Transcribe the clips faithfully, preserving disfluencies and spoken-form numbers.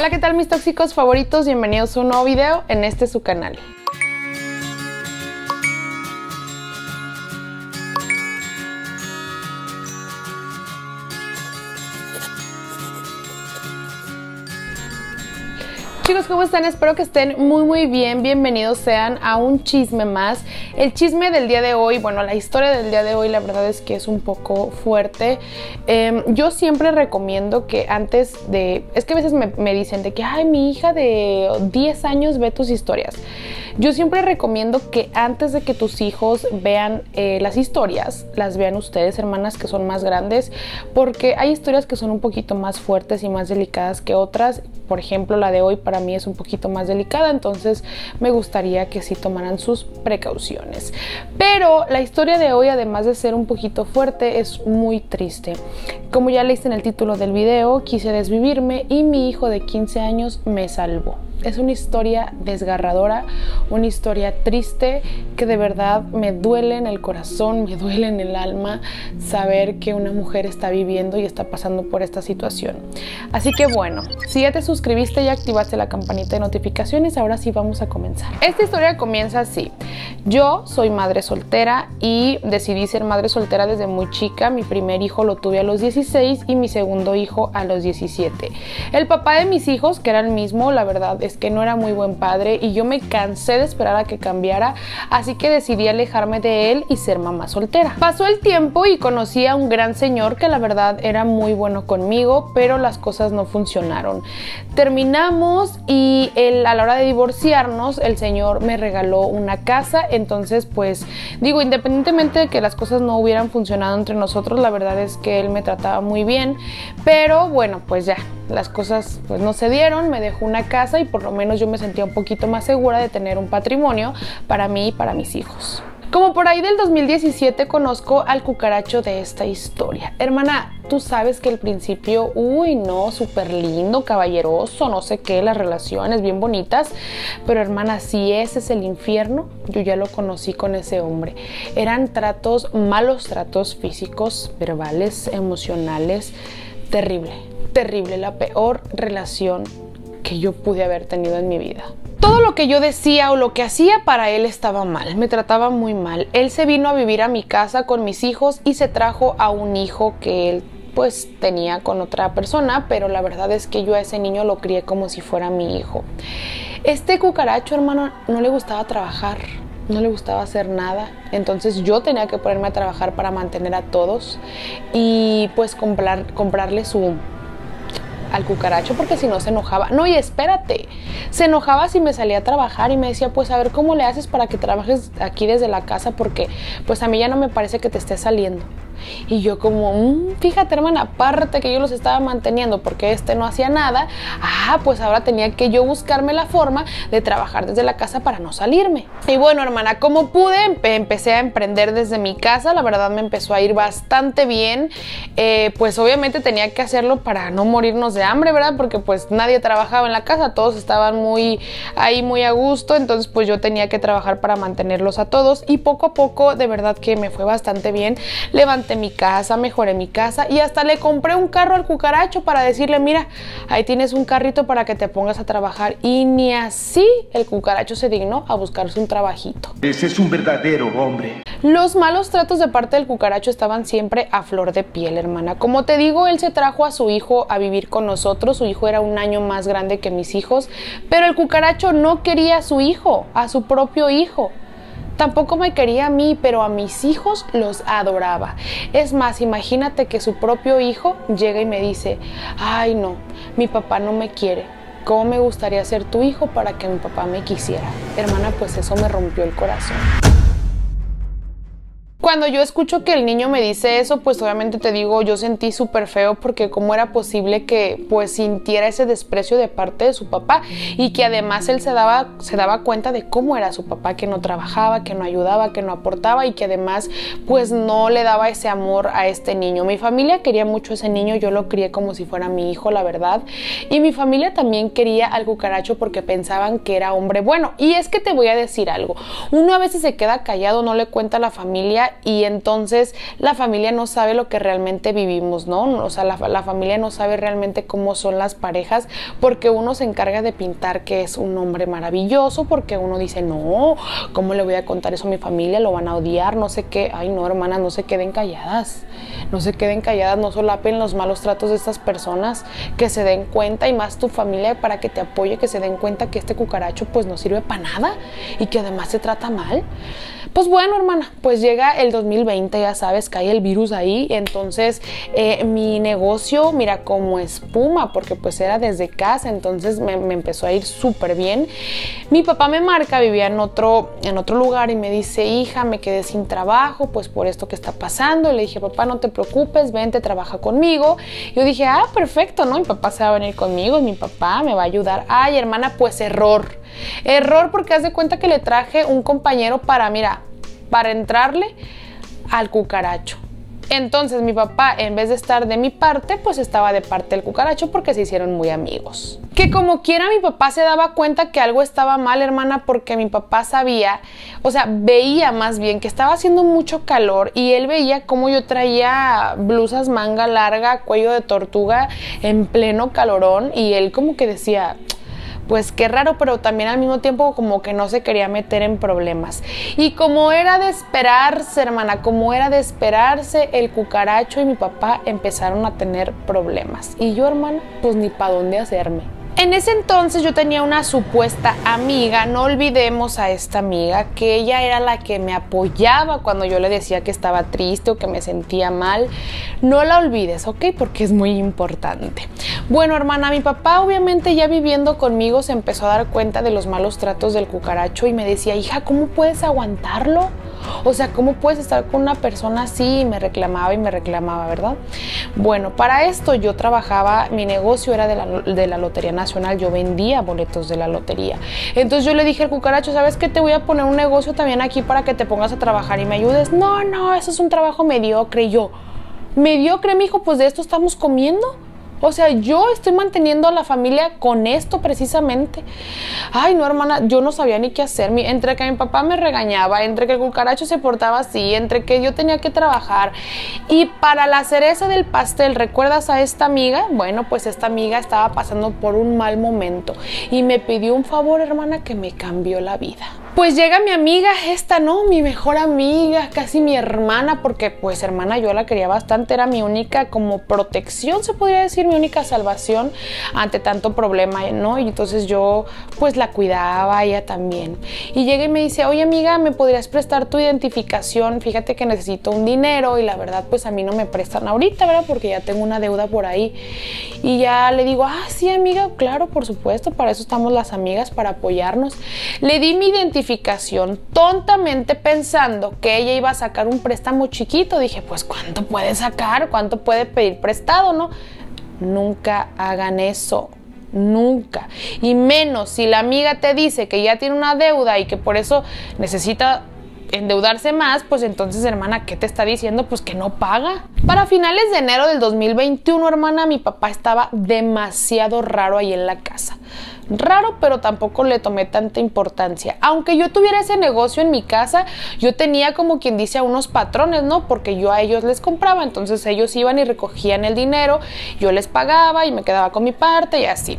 Hola, ¿qué tal mis tóxicos favoritos? Bienvenidos a un nuevo video en este su canal. Chicos, ¿cómo están? Espero que estén muy muy bien. Bienvenidos sean a un chisme más. El chisme del día de hoy, bueno, la historia del día de hoy, la verdad es que es un poco fuerte. Eh, yo siempre recomiendo que antes de... Es que a veces me, me dicen de que, ay, mi hija de diez años ve tus historias. Yo siempre recomiendo que antes de que tus hijos vean eh, las historias, las vean ustedes, hermanas, que son más grandes, porque hay historias que son un poquito más fuertes y más delicadas que otras. Por ejemplo, la de hoy para mí es un poquito más delicada, entonces me gustaría que sí tomaran sus precauciones. Pero la historia de hoy, además de ser un poquito fuerte, es muy triste. Como ya leíste en el título del video, quise desvivirme y mi hijo de quince años me salvó. Es una historia desgarradora, una historia triste que de verdad me duele en el corazón, me duele en el alma saber que una mujer está viviendo y está pasando por esta situación. Así que bueno, si ya te suscribiste y activaste la campanita de notificaciones, ahora sí vamos a comenzar. Esta historia comienza así. Yo soy madre soltera y decidí ser madre soltera desde muy chica. Mi primer hijo lo tuve a los dieciséis y mi segundo hijo a los diecisiete. El papá de mis hijos, que era el mismo, la verdad es que no era muy buen padre y yo me cansé de esperar a que cambiara, así que decidí alejarme de él y ser mamá soltera. Pasó el tiempo y conocí a un gran señor que la verdad era muy bueno conmigo, pero las cosas no funcionaron. Terminamos y él, a la hora de divorciarnos, el señor me regaló una casa, entonces pues digo, independientemente de que las cosas no hubieran funcionado entre nosotros, la verdad es que él me trataba muy bien, pero bueno, pues ya, las cosas pues no se dieron, me dejó una casa y por lo menos yo me sentía un poquito más segura de tener un patrimonio para mí y para mis hijos. Como por ahí del dos mil diecisiete conozco al cucaracho de esta historia. Hermana, tú sabes que al principio, uy no, súper lindo, caballeroso, no sé qué, las relaciones bien bonitas, pero hermana, si ese es el infierno, yo ya lo conocí con ese hombre. Eran tratos, malos tratos físicos, verbales, emocionales, terrible, terrible, la peor relación que yo pude haber tenido en mi vida. Todo lo que yo decía o lo que hacía para él estaba mal, me trataba muy mal. Él se vino a vivir a mi casa con mis hijos y se trajo a un hijo que él pues tenía con otra persona, pero la verdad es que yo a ese niño lo crié como si fuera mi hijo. Este cucaracho, hermano, no le gustaba trabajar, no le gustaba hacer nada, entonces yo tenía que ponerme a trabajar para mantener a todos y pues comprar, comprarle su... al cucaracho, porque si no se enojaba. No, y espérate, se enojaba si me salía a trabajar y me decía, pues a ver cómo le haces para que trabajes aquí desde la casa, porque pues a mí ya no me parece que te esté saliendo. Y yo como, mmm, fíjate hermana, aparte que yo los estaba manteniendo porque este no hacía nada, ah, pues ahora tenía que yo buscarme la forma de trabajar desde la casa para no salirme. Y bueno hermana, como pude, empecé a emprender desde mi casa, la verdad me empezó a ir bastante bien, eh, pues obviamente tenía que hacerlo para no morirnos de hambre, ¿verdad? Porque pues nadie trabajaba en la casa, todos estaban muy ahí muy a gusto, entonces pues yo tenía que trabajar para mantenerlos a todos y poco a poco de verdad que me fue bastante bien, levanté mi casa, mejoré mi casa y hasta le compré un carro al cucaracho para decirle, mira, ahí tienes un carrito para que te pongas a trabajar, y ni así el cucaracho se dignó a buscarse un trabajito. Ese es un verdadero hombre. Los malos tratos de parte del cucaracho estaban siempre a flor de piel, hermana. Como te digo, él se trajo a su hijo a vivir con nosotros, su hijo era un año más grande que mis hijos, pero el cucaracho no quería a su hijo, a su propio hijo. Tampoco me quería a mí, pero a mis hijos los adoraba. Es más, imagínate que su propio hijo llega y me dice, ay no, mi papá no me quiere. ¿Cómo me gustaría ser tu hijo para que mi papá me quisiera? Hermana, pues eso me rompió el corazón. Cuando yo escucho que el niño me dice eso, pues obviamente te digo, yo sentí súper feo porque cómo era posible que pues sintiera ese desprecio de parte de su papá y que además él se daba, se daba cuenta de cómo era su papá, que no trabajaba, que no ayudaba, que no aportaba y que además pues no le daba ese amor a este niño. Mi familia quería mucho a ese niño, yo lo crié como si fuera mi hijo, la verdad, y mi familia también quería al cucaracho porque pensaban que era hombre bueno. Y es que te voy a decir algo, uno a veces se queda callado, no le cuenta a la familia vida, y entonces la familia no sabe lo que realmente vivimos, ¿no? O sea, la, la familia no sabe realmente cómo son las parejas, porque uno se encarga de pintar que es un hombre maravilloso, porque uno dice, no, ¿cómo le voy a contar eso a mi familia? Lo van a odiar, no sé qué. Ay, no, hermanas, no se queden calladas, no se queden calladas, no solapen los malos tratos de estas personas, que se den cuenta, y más tu familia para que te apoye, que se den cuenta que este cucaracho pues no sirve para nada y que además se trata mal. Pues bueno, hermana, pues llega el dos mil veinte, ya sabes, cae el virus ahí, entonces eh, mi negocio, mira, como espuma, porque pues era desde casa, entonces me, me empezó a ir súper bien. Mi papá me marca, vivía en otro, en otro lugar, y me dice, hija, me quedé sin trabajo, pues por esto que está pasando. Le dije, papá, no te preocupes, vente, trabaja conmigo. Yo dije, ah, perfecto, ¿no? Mi papá se va a venir conmigo y mi papá me va a ayudar. Ay, hermana, pues error, error, porque haz de cuenta que le traje un compañero para, mira, para entrarle al cucaracho. Entonces mi papá, en vez de estar de mi parte, pues estaba de parte del cucaracho, porque se hicieron muy amigos. Que como quiera mi papá se daba cuenta que algo estaba mal, hermana, porque mi papá sabía, o sea, veía más bien que estaba haciendo mucho calor, y él veía cómo yo traía blusas manga larga, cuello de tortuga, en pleno calorón, y él como que decía, pues qué raro, pero también al mismo tiempo como que no se quería meter en problemas. Y como era de esperarse, hermana, como era de esperarse, el cucaracho y mi papá empezaron a tener problemas. Y yo, hermana, pues ni para dónde hacerme. En ese entonces yo tenía una supuesta amiga, no olvidemos a esta amiga, que ella era la que me apoyaba cuando yo le decía que estaba triste o que me sentía mal. No la olvides, ¿ok? Porque es muy importante. Bueno, hermana, mi papá obviamente ya viviendo conmigo se empezó a dar cuenta de los malos tratos del cucaracho y me decía, hija, ¿cómo puedes aguantarlo? O sea, ¿cómo puedes estar con una persona así? Y me reclamaba y me reclamaba, ¿verdad? Bueno, para esto yo trabajaba, mi negocio era de la, de la Lotería Nacional, yo vendía boletos de la lotería. Entonces yo le dije al cucaracho, ¿sabes qué? Te voy a poner un negocio también aquí para que te pongas a trabajar y me ayudes. No, no, eso es un trabajo mediocre. Y yo, mediocre, mijo, pues de esto estamos comiendo. O sea, yo estoy manteniendo a la familia con esto precisamente. Ay, no, hermana, yo no sabía ni qué hacer. Entre que mi papá me regañaba, entre que el cucaracho se portaba así, entre que yo tenía que trabajar. Y para la cereza del pastel, ¿recuerdas a esta amiga? Bueno, pues esta amiga estaba pasando por un mal momento y me pidió un favor, hermana, que me cambió la vida. Pues llega mi amiga, esta, ¿no? Mi mejor amiga, casi mi hermana, porque pues hermana yo la quería bastante, era mi única como protección, se podría decir, mi única salvación ante tanto problema, ¿no? Y entonces yo pues la cuidaba, ella también. Y llega y me dice, oye amiga, ¿me podrías prestar tu identificación? Fíjate que necesito un dinero y la verdad pues a mí no me prestan ahorita, ¿verdad? Porque ya tengo una deuda por ahí. Y ya le digo, ah, sí amiga, claro, por supuesto, para eso estamos las amigas, para apoyarnos. Le di mi identificación. Tontamente pensando que ella iba a sacar un préstamo chiquito, dije, pues ¿cuánto puede sacar? ¿Cuánto puede pedir prestado? ¿No? Nunca hagan eso, nunca, y menos si la amiga te dice que ya tiene una deuda y que por eso necesita endeudarse más, pues entonces, hermana, ¿qué te está diciendo? Pues que no paga. Para finales de enero del dos mil veintiuno, hermana, mi papá estaba demasiado raro ahí en la casa. Raro, pero tampoco le tomé tanta importancia. Aunque yo tuviera ese negocio en mi casa, yo tenía como quien dice a unos patrones, ¿no? Porque yo a ellos les compraba, entonces ellos iban y recogían el dinero, yo les pagaba y me quedaba con mi parte y así.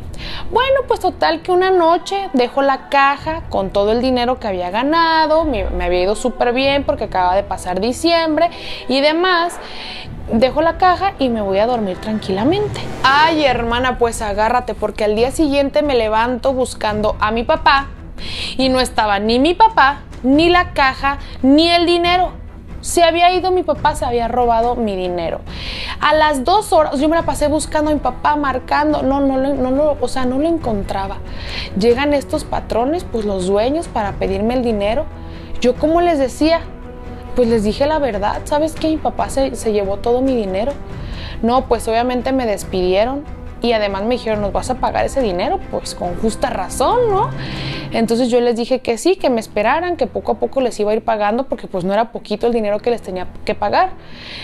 Bueno, pues total que una noche dejo la caja con todo el dinero que había ganado, me, me había ido súper bien porque acaba de pasar diciembre y demás. Dejo la caja y me voy a dormir tranquilamente. Ay, hermana, pues agárrate, porque al día siguiente me levanto buscando a mi papá y no estaba ni mi papá, ni la caja, ni el dinero. Se había ido mi papá, se había robado mi dinero. A las dos horas yo me la pasé buscando a mi papá, marcando, no, no, no, no, o sea, no lo encontraba. Llegan estos patrones, pues los dueños, para pedirme el dinero. Yo, como les decía, pues les dije la verdad, ¿sabes qué? Mi papá se, se llevó todo mi dinero. No, pues obviamente me despidieron y además me dijeron, ¿nos vas a pagar ese dinero? Pues con justa razón, ¿no? Entonces yo les dije que sí, que me esperaran, que poco a poco les iba a ir pagando, porque pues no era poquito el dinero que les tenía que pagar.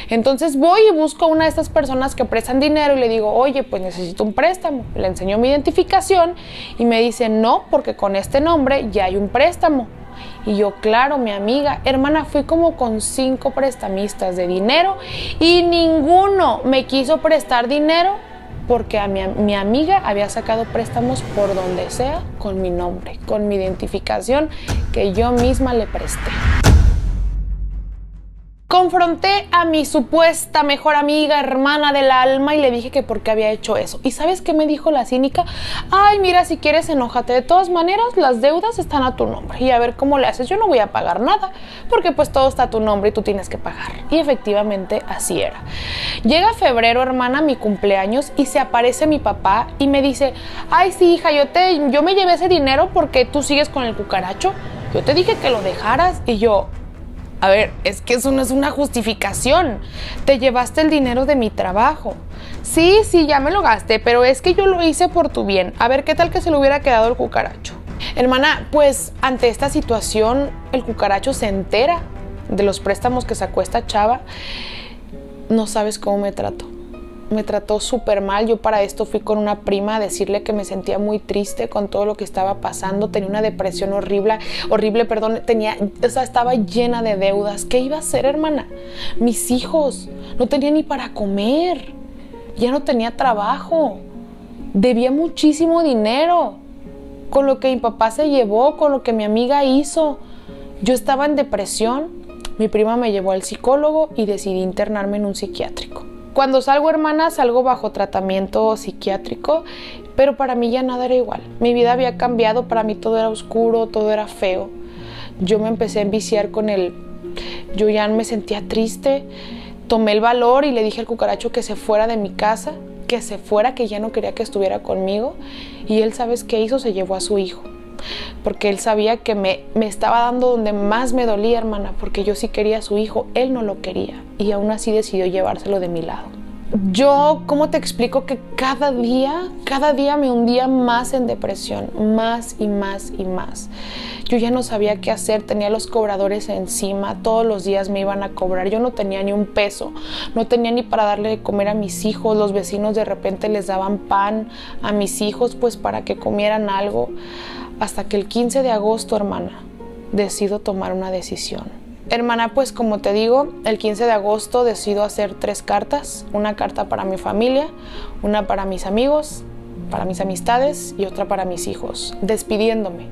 Entonces voy y busco a una de estas personas que prestan dinero y le digo, oye, pues necesito un préstamo. Le enseño mi identificación y me dice, no, porque con este nombre ya hay un préstamo. Y yo, claro, mi amiga, hermana, fui como con cinco prestamistas de dinero y ninguno me quiso prestar dinero porque a mi, mi amiga había sacado préstamos por donde sea con mi nombre, con mi identificación que yo misma le presté. Confronté a mi supuesta mejor amiga, hermana del alma, y le dije que por qué había hecho eso. ¿Y sabes qué me dijo la cínica? Ay, mira, si quieres enójate, de todas maneras las deudas están a tu nombre y a ver cómo le haces, yo no voy a pagar nada porque pues todo está a tu nombre y tú tienes que pagar. Y efectivamente así era. Llega febrero, hermana, mi cumpleaños, y se aparece mi papá y me dice: ay sí, hija, yo, te, yo me llevé ese dinero porque tú sigues con el cucaracho, yo te dije que lo dejaras. Y yo... A ver, es que eso no es una justificación. Te llevaste el dinero de mi trabajo. Sí, sí, ya me lo gasté, pero es que yo lo hice por tu bien. A ver, ¿qué tal que se le hubiera quedado el cucaracho? Hermana, pues ante esta situación, el cucaracho se entera de los préstamos que sacó esta chava. No sabes cómo me trató. Me trató súper mal. Yo para esto fui con una prima a decirle que me sentía muy triste con todo lo que estaba pasando. Tenía una depresión horrible, horrible, perdón. Tenía, o sea, estaba llena de deudas. ¿Qué iba a hacer, hermana? Mis hijos no tenían ni para comer. Ya no tenía trabajo. Debía muchísimo dinero. Con lo que mi papá se llevó, con lo que mi amiga hizo. Yo estaba en depresión. Mi prima me llevó al psicólogo y decidí internarme en un psiquiátrico. Cuando salgo, hermana, salgo bajo tratamiento psiquiátrico, pero para mí ya nada era igual. Mi vida había cambiado, para mí todo era oscuro, todo era feo. Yo me empecé a enviciar con el... Yo ya me sentía triste, tomé el valor y le dije al cucaracho que se fuera de mi casa, que se fuera, que ya no quería que estuviera conmigo. Y él, ¿sabes qué hizo? Se llevó a su hijo. Porque él sabía que me, me estaba dando donde más me dolía, hermana, porque yo sí quería a su hijo, él no lo quería y aún así decidió llevárselo de mi lado. Yo, ¿cómo te explico que cada día, cada día me hundía más en depresión, más y más y más? Yo ya no sabía qué hacer, tenía los cobradores encima, todos los días me iban a cobrar, yo no tenía ni un peso, no tenía ni para darle de comer a mis hijos, los vecinos de repente les daban pan a mis hijos pues para que comieran algo. Hasta que el quince de agosto, hermana, decido tomar una decisión. Hermana, pues como te digo, el quince de agosto decido hacer tres cartas. Una carta para mi familia, una para mis amigos, para mis amistades y otra para mis hijos, despidiéndome.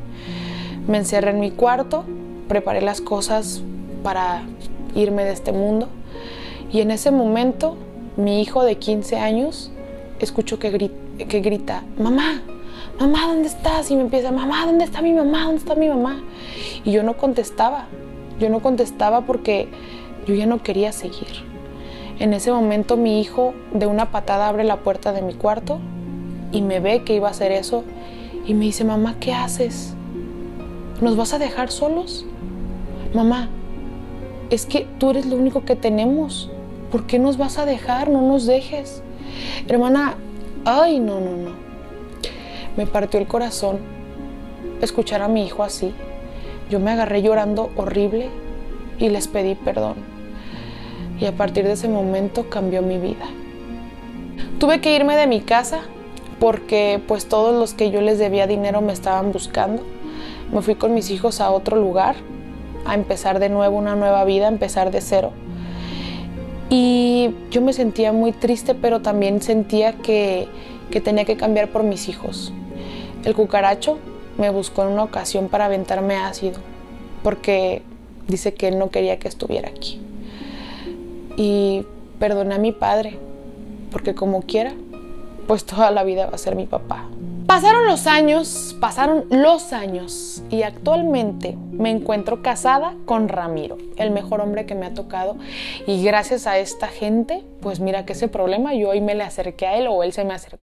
Me encerré en mi cuarto, preparé las cosas para irme de este mundo y en ese momento mi hijo de quince años escucho que grita, que grita, mamá. Mamá, ¿dónde estás? Y me empieza, mamá, ¿dónde está mi mamá? ¿Dónde está mi mamá? Y yo no contestaba, yo no contestaba porque yo ya no quería seguir. En ese momento mi hijo de una patada abre la puerta de mi cuarto y me ve que iba a hacer eso y me dice, mamá, ¿qué haces? ¿Nos vas a dejar solos? Mamá, es que tú eres lo único que tenemos, ¿por qué nos vas a dejar? No nos dejes. Hermana, ay, no, no, no. Me partió el corazón escuchar a mi hijo así. Yo me agarré llorando horrible y les pedí perdón. Y a partir de ese momento cambió mi vida. Tuve que irme de mi casa porque pues todos los que yo les debía dinero me estaban buscando. Me fui con mis hijos a otro lugar a empezar de nuevo una nueva vida, a empezar de cero. Y yo me sentía muy triste, pero también sentía que, que tenía que cambiar por mis hijos. El cucaracho me buscó en una ocasión para aventarme ácido, porque dice que él no quería que estuviera aquí. Y perdoné a mi padre, porque como quiera, pues toda la vida va a ser mi papá. Pasaron los años, pasaron los años, y actualmente me encuentro casada con Ramiro, el mejor hombre que me ha tocado. Y gracias a esta gente, pues mira que ese problema, yo hoy me le acerqué a él o él se me acercó.